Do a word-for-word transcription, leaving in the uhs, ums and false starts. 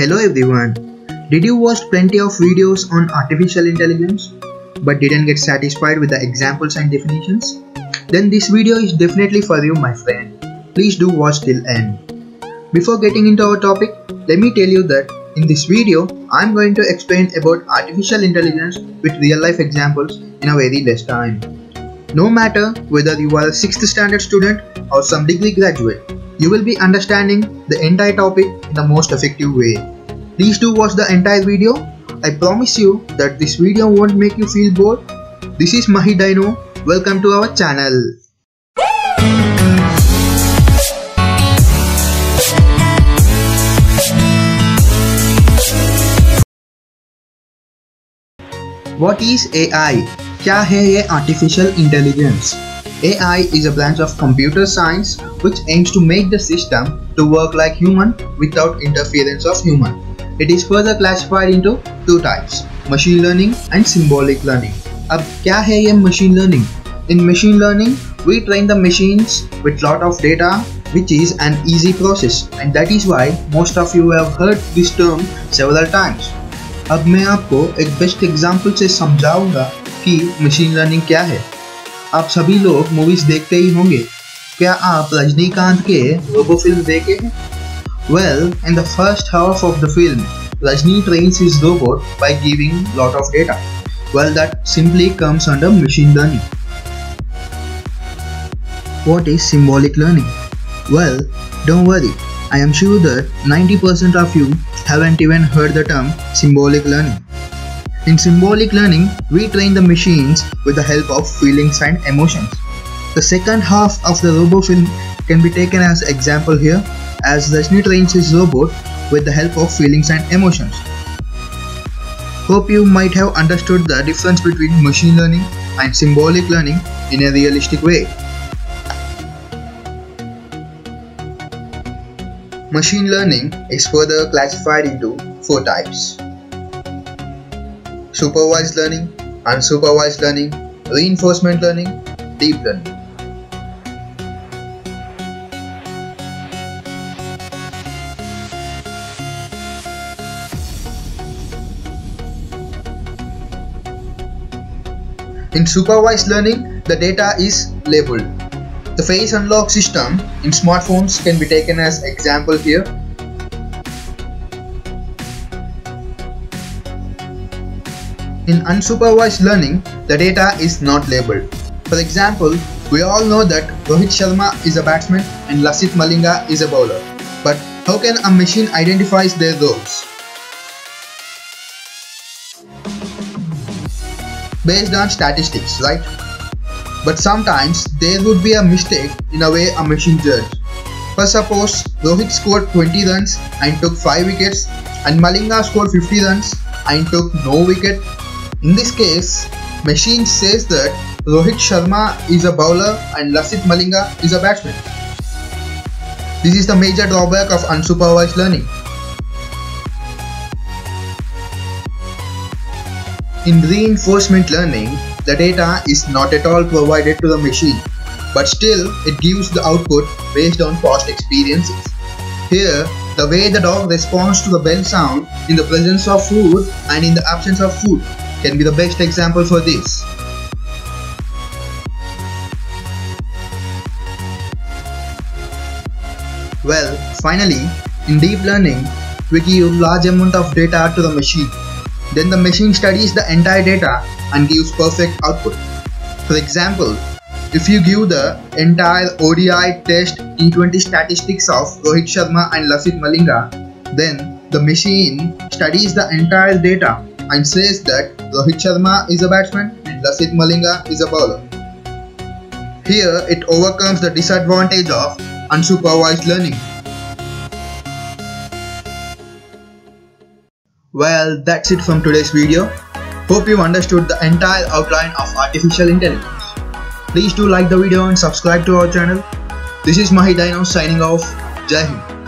Hello everyone, did you watch plenty of videos on artificial intelligence but didn't get satisfied with the examples and definitions? Then this video is definitely for you, my friend. Please do watch till end. Before getting into our topic, let me tell you that in this video I am going to explain about artificial intelligence with real life examples in a very less time. No matter whether you are a sixth standard student or some degree graduate, you will be understanding the entire topic in the most effective way. Please do watch the entire video. I promise you that this video won't make you feel bored. This is MahiDyno. Welcome to our channel. What is A I? Kya hai ye artificial intelligence? A I is a branch of computer science which aims to make the system to work like human without interference of human. It is further classified into two types, machine learning and symbolic learning. Ab kya hai ye machine learning? In machine learning, we train the machines with lot of data, which is an easy process, and that is why most of you have heard this term several times. Ab main aapko ek best example se samjhaunga ki machine learning kya hai. आप सभी लोग movies देखते ही होंगे. क्या आप रजनीकांत के robo film देखे हैं? Well, in the first half of the film Rajni trains his robot by giving lot of data. Well, that simply comes under machine learning. What is symbolic learning? Well, don't worry, I am sure that ninety percent of you haven't even heard the term symbolic learning. In symbolic learning, we train the machines with the help of feelings and emotions. The second half of the robo film can be taken as example here, as Rajni trains his robot with the help of feelings and emotions. Hope you might have understood the difference between machine learning and symbolic learning in a realistic way. Machine learning is further classified into four types: supervised learning, unsupervised learning, reinforcement learning, deep learning. In supervised learning, the data is labeled. The face unlock system in smartphones can be taken as example here. In unsupervised learning, the data is not labeled. For example, we all know that Rohit Sharma is a batsman and Lasith Malinga is a bowler. But how can a machine identify their roles? Based on statistics, right? But sometimes there would be a mistake in a way a machine judges. For suppose Rohit scored twenty runs and took five wickets and Malinga scored fifty runs and took no wicket. In this case, machine says that Rohit Sharma is a bowler and Lasith Malinga is a batsman. This is the major drawback of unsupervised learning. In reinforcement learning, the data is not at all provided to the machine, but still it gives the output based on past experiences. Here, the way the dog responds to the bell sound in the presence of food and in the absence of food can be the best example for this. Well, finally, in deep learning, we give large amount of data to the machine. Then the machine studies the entire data and gives perfect output. For example, if you give the entire O D I test T twenty statistics of Rohit Sharma and Lasith Malinga, then the machine studies the entire data and says that Rohit Sharma is a batsman and Lasith Malinga is a bowler. Here it overcomes the disadvantage of unsupervised learning. Well, that's it from today's video. Hope you understood the entire outline of artificial intelligence. Please do like the video and subscribe to our channel. This is MahiDyno signing off. Jai Hind.